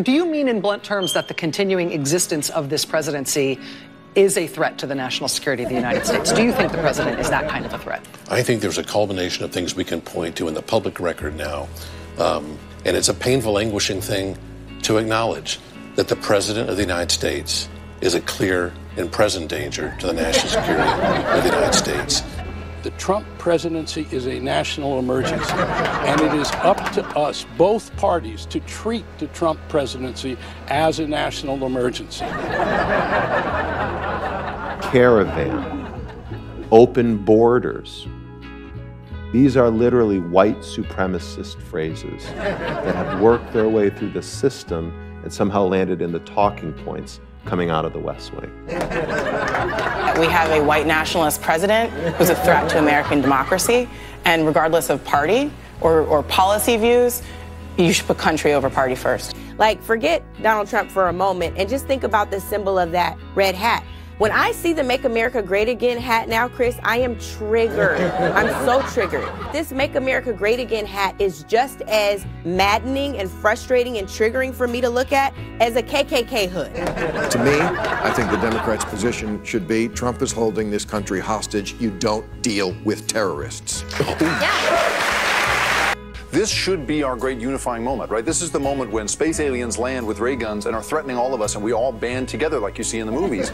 Do you mean in blunt terms that the continuing existence of this presidency is a threat to the national security of the United States? Do you think the president is that kind of a threat? I think there's a culmination of things we can point to in the public record now. And it's a painful, anguishing thing to acknowledge that the president of the United States is a clear and present danger to the national security of the United States. The Trump presidency is a national emergency, and it is up to us, both parties, to treat the Trump presidency as a national emergency. Caravan, open borders. These are literally white supremacist phrases that have worked their way through the system and somehow landed in the talking points coming out of the West Wing. We have a white nationalist president who's a threat to American democracy, and regardless of party or policy views, you should put country over party first. Like, forget Donald Trump for a moment and just think about the symbol of that red hat. When I see the Make America Great Again hat now, Chris, I am triggered. I'm so triggered. This Make America Great Again hat is just as maddening and frustrating and triggering for me to look at as a KKK hood. To me, I think the Democrats' position should be Trump is holding this country hostage. You don't deal with terrorists. Yeah. This should be our great unifying moment, right? This is the moment when space aliens land with ray guns and are threatening all of us, and we all band together like you see in the movies.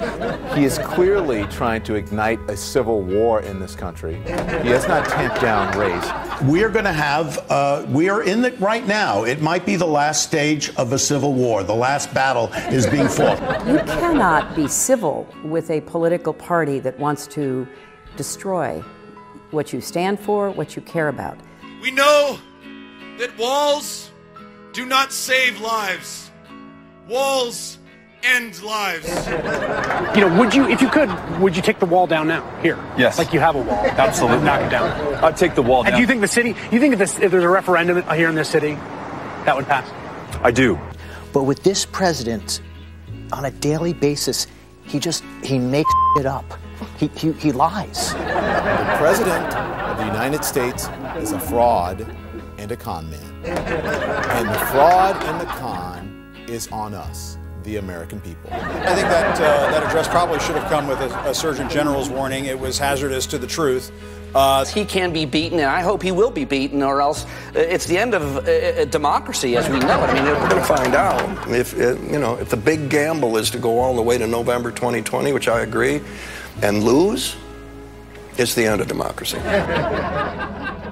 He is clearly trying to ignite a civil war in this country. He has not tamped down race. We are going to have, we are in it right now. It might be the last stage of a civil war. The last battle is being fought. You cannot be civil with a political party that wants to destroy what you stand for, what you care about. We know that walls do not save lives. Walls end lives. You know, would you, if you could, would you take the wall down now? Here. Yes. Like you have a wall. Absolutely. Knock it down. I'd take the wall down. And do you think the city, you think if there's a referendum here in this city, that would pass? I do. But with this president, on a daily basis, he makes it up. He lies. The president of the United States is a fraud and a con man. And the fraud and the con is on us, the American people. I think that that address probably should have come with a Surgeon General's warning. It was hazardous to the truth. He can be beaten, and I hope he will be beaten, or else it's the end of democracy as we know it. I mean, we're going to find out if the big gamble is to go all the way to November 2020, which I agree, and lose, it's the end of democracy.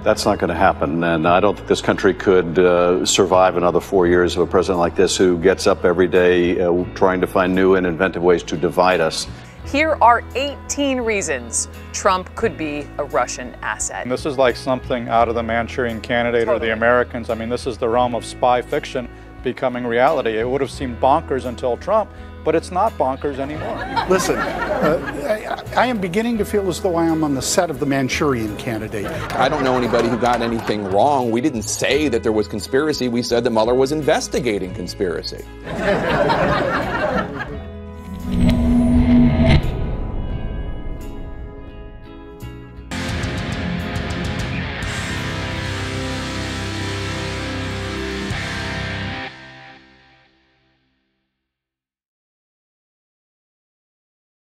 That's not going to happen, and I don't think this country could survive another 4 years of a president like this who gets up every day trying to find new and inventive ways to divide us. Here are 18 reasons Trump could be a Russian asset. And this is like something out of The Manchurian Candidate or The Americans. I mean, this is the realm of spy fiction becoming reality. It would have seemed bonkers until Trump, but it's not bonkers anymore. Listen, I am beginning to feel as though I am on the set of The Manchurian Candidate. I don't know anybody who got anything wrong. We didn't say that there was conspiracy. We said that Mueller was investigating conspiracy.